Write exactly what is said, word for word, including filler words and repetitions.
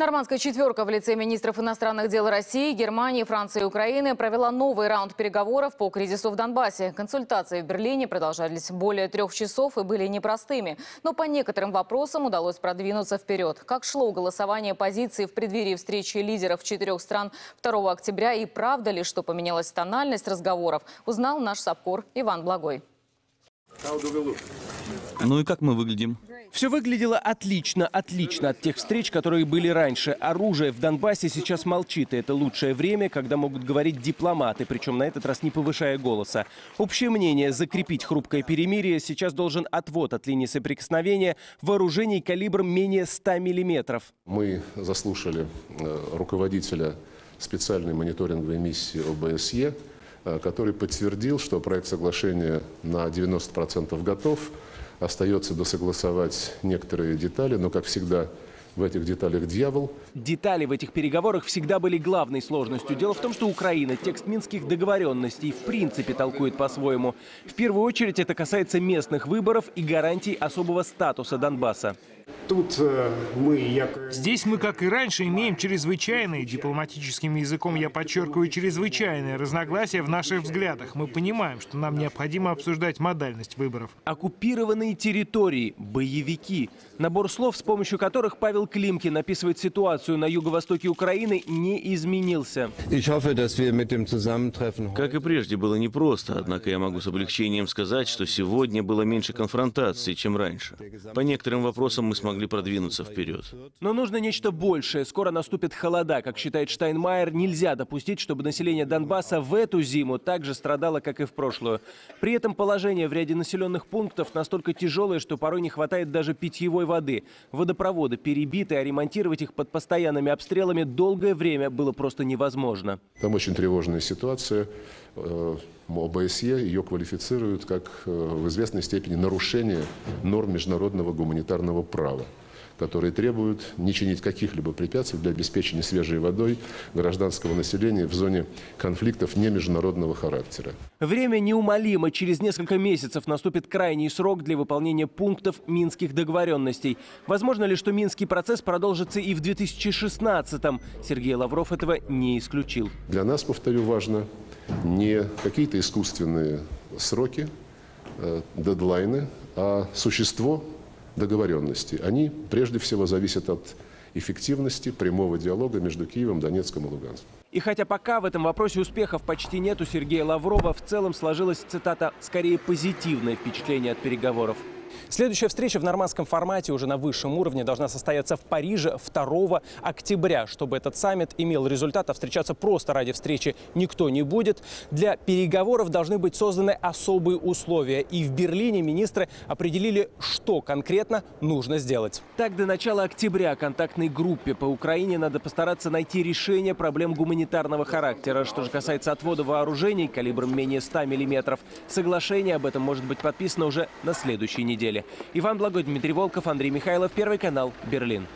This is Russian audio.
Нормандская четверка в лице министров иностранных дел России, Германии, Франции и Украины провела новый раунд переговоров по кризису в Донбассе. Консультации в Берлине продолжались более трех часов и были непростыми. Но по некоторым вопросам удалось продвинуться вперед. Как шло голосование позиций в преддверии встречи лидеров четырех стран второго октября и правда ли, что поменялась тональность разговоров, узнал наш сапкор Иван Благой. Ну и как мы выглядим? Все выглядело отлично, отлично от тех встреч, которые были раньше. Оружие в Донбассе сейчас молчит, и это лучшее время, когда могут говорить дипломаты, причем на этот раз не повышая голоса. Общее мнение – закрепить хрупкое перемирие. Сейчас должен отвод от линии соприкосновения вооружений калибром менее ста миллиметров. Мы заслушали руководителя специальной мониторинговой миссии ОБСЕ, который подтвердил, что проект соглашения на девяносто процентов готов. Остается досогласовать некоторые детали, но, как всегда, в этих деталях дьявол. Детали в этих переговорах всегда были главной сложностью. Дело в том, что Украина текст минских договоренностей в принципе толкует по-своему. В первую очередь это касается местных выборов и гарантий особого статуса Донбасса. Тут мы... Здесь мы, как и раньше, имеем чрезвычайные, дипломатическим языком я подчеркиваю, чрезвычайные разногласия в наших взглядах. Мы понимаем, что нам необходимо обсуждать модальность выборов. Оккупированные территории, боевики. Набор слов, с помощью которых Павел Климкин описывает ситуацию на юго-востоке Украины, не изменился. Как и прежде, было непросто. Однако я могу с облегчением сказать, что сегодня было меньше конфронтаций, чем раньше. По некоторым вопросам мы смогли продвинуться вперед. Но нужно нечто большее. Скоро наступит холода. Как считает Штайнмайер, нельзя допустить, чтобы население Донбасса в эту зиму так же страдало, как и в прошлую. При этом положение в ряде населенных пунктов настолько тяжелое, что порой не хватает даже питьевой воды. Водопроводы перебиты, а ремонтировать их под постоянными обстрелами долгое время было просто невозможно. Там очень тревожная ситуация. ОБСЕ ее квалифицируют как в известной степени нарушение норм международного гуманитарного права, которые требуют не чинить каких-либо препятствий для обеспечения свежей водой гражданского населения в зоне конфликтов не международного характера. Время неумолимо. Через несколько месяцев наступит крайний срок для выполнения пунктов минских договоренностей. Возможно ли, что минский процесс продолжится и в две тысячи шестнадцатом? Сергей Лавров этого не исключил. Для нас, повторю, важно не какие-то искусственные сроки, дедлайны, а существо договоренности. Они прежде всего зависят от эффективности прямого диалога между Киевом, Донецком и Луганском. И хотя пока в этом вопросе успехов почти нет у Сергея Лаврова, в целом сложилось, цитата, скорее позитивное впечатление от переговоров. Следующая встреча в нормандском формате уже на высшем уровне должна состояться в Париже второго октября. Чтобы этот саммит имел результат, а встречаться просто ради встречи никто не будет, для переговоров должны быть созданы особые условия. И в Берлине министры определили, что конкретно нужно сделать. Так, до начала октября контактной группе по Украине надо постараться найти решение проблем гуманитарного характера. Что же касается отвода вооружений калибром менее ста миллиметров, соглашение об этом может быть подписано уже на следующей неделе. Иван Благой, Дмитрий Волков, Андрей Михайлов, Первый канал, Берлин.